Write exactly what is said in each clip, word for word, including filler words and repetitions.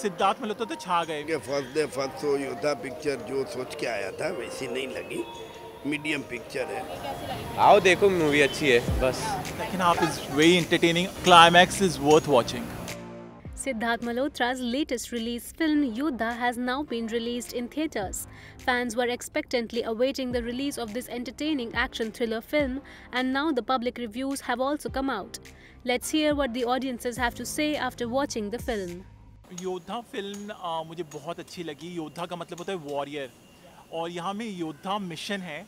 सिद्धार्थ मल्होत्रा तो छा गए। First day first show Yodha picture जो सोच के आया था वैसी नहीं लगी, मीडियम पिक्चर है। आओ देखो मूवी अच्छी है बस। Second half is very entertaining, climax is worth watching. Siddharth Malhotra's latest release film Yoddha has now been released in theaters. Fans were expectantly awaiting the release of this entertaining action thriller film, and now the public reviews have also come out. Let's hear what the audiences have to say after watching the film. Yoddha film uh, मुझे बहुत अच्छी लगी। योद्धा का मतलब होता है warrior, और यहाँ में योद्धा मिशन है,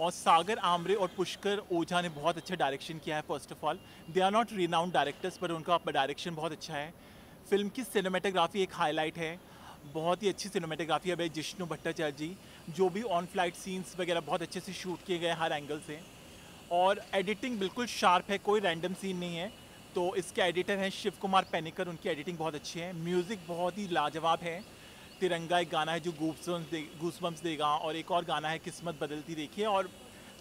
और सागर आमरे और पुष्कर ओझा ने बहुत अच्छा डायरेक्शन किया है। First of all they are not renowned directors, पर उनका डायरेक्शन बहुत अच्छा है। फिल्म की सिनेमेटोग्राफी एक हाईलाइट है, बहुत ही अच्छी सिनेमेटोग्राफी है भाई जिश्नु भट्टाचार्य जी। जो भी ऑन फ्लाइट सीन्स वगैरह बहुत अच्छे से शूट किए गए हर एंगल से, और एडिटिंग बिल्कुल शार्प है, कोई रैंडम सीन नहीं है। तो इसके एडिटर हैं शिव कुमार पैनिकर, उनकी एडिटिंग बहुत अच्छी है। म्यूज़िक बहुत ही लाजवाब है। तिरंगा एक गाना है जो गूसबम्स दे गूसबम्स देगा, और एक और गाना है किस्मत बदलती देखिए। और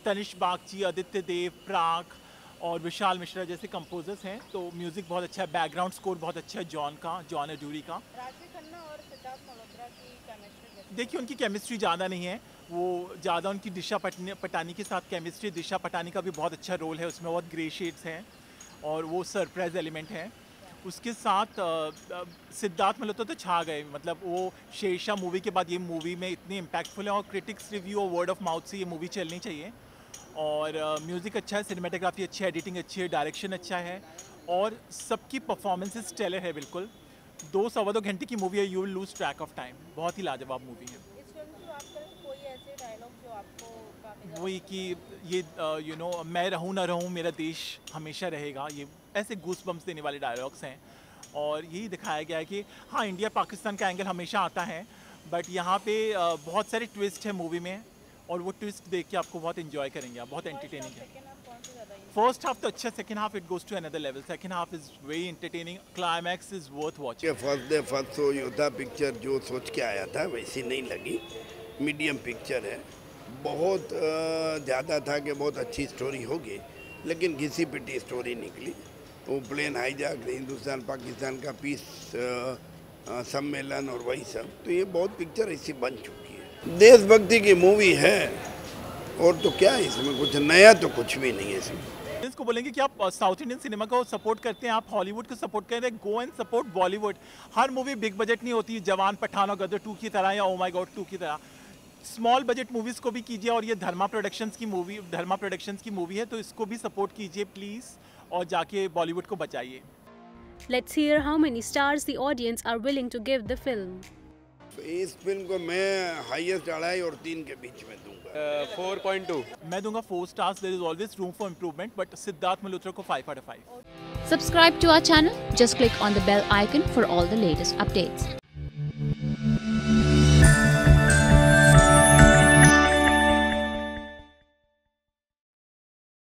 तनिष बागची, आदित्य देव, प्राक और विशाल मिश्रा जैसे कंपोजर्स हैं। तो म्यूज़िक बहुत अच्छा है, बैकग्राउंड स्कोर बहुत अच्छा है जॉन का, जॉन एजूरी का। और सिद्धार्थ मल्होत्रा की केमिस्ट्री देखिए, उनकी केमिस्ट्री ज़्यादा नहीं है, वो ज़्यादा उनकी दिशा पटानी के साथ केमिस्ट्री। दिशा पटानी का भी बहुत अच्छा रोल है, उसमें बहुत ग्रे शेड्स हैं और वो सरप्राइज एलिमेंट है। उसके साथ सिद्धार्थ मल्होत्रा तो छा गए, मतलब वो शेर शाह मूवी के बाद ये मूवी में इतनी इम्पैक्टफुल है, और क्रिटिक्स रिव्यू और वर्ड ऑफ माउथ से ये मूवी चलनी चाहिए। और म्यूज़िक uh, अच्छा है, सिनेमेटोग्राफी अच्छी है, एडिटिंग अच्छी है, डायरेक्शन अच्छा है, और सबकी परफॉर्मेंसेस टेलर है बिल्कुल। दो सवा दो घंटे की मूवी है, you will lose track of time, बहुत ही लाजवाब मूवी है। इस फिल्म को आप तरफ कोई ऐसे डायलॉग जो आपको वही कि ये यू नो मैं रहूँ ना रहूँ मेरा देश हमेशा रहेगा, ये ऐसे गूसबम्स देने वाले डायलॉग्स हैं। और यही दिखाया गया है कि हाँ, इंडिया पाकिस्तान का एंगल हमेशा आता है, बट यहाँ पे बहुत सारे ट्विस्ट है मूवी में, और वो ट्विस्ट देख के आपको बहुत एंजॉय करेंगे आप, बहुत एंटरटेनिंग है। फर्स्ट हाफ तो अच्छा, second half it goes to another level. Second half is very entertaining, climax is worth watching. First day first show Yodha picture जो सोच के आया था वैसी नहीं लगी, मीडियम पिक्चर है। बहुत ज़्यादा था कि बहुत अच्छी स्टोरी होगी, लेकिन घिसी पिटी स्टोरी निकली। वो प्लेन हाईजैक, हिंदुस्तान पाकिस्तान का पीस सम्मेलन और वही सब, तो ये बहुत पिक्चर ऐसी बन चुकी है। देशभक्ति की मूवी है, और तो क्या है इसमें, कुछ नया तो कुछ भी नहीं है इसमें। इसको बोलेंगे कि आप साउथ इंडियन सिनेमा को सपोर्ट करते हैं, आप हॉलीवुड को सपोर्ट कर रहे हैं, गो एंड सपोर्ट बॉलीवुड। हर मूवी बिग बजट नहीं होती, जवान, पठान और गदर टू की तरह या ओ माय गॉड टू की तरह। स्मॉल बजट मूवीज़ को भी कीजिए, और ये धर्मा प्रोडक्शंस की मूवी धर्मा प्रोडक्शंस की मूवी है, तो इसको भी सपोर्ट कीजिए प्लीज़, और जाके बॉलीवुड को बचाइए। Let's hear how many stars the audience are willing to give the film. इस फिल्म को मैं हाईएस्ट अढ़ाई और तीन के बीच में दूंगा। फोर पॉइंट टू मैं दूंगा। Four stars, there is always room for improvement, but Siddharth Malhotra को five out of five. Subscribe to our channel, just click on the bell icon for all the latest updates.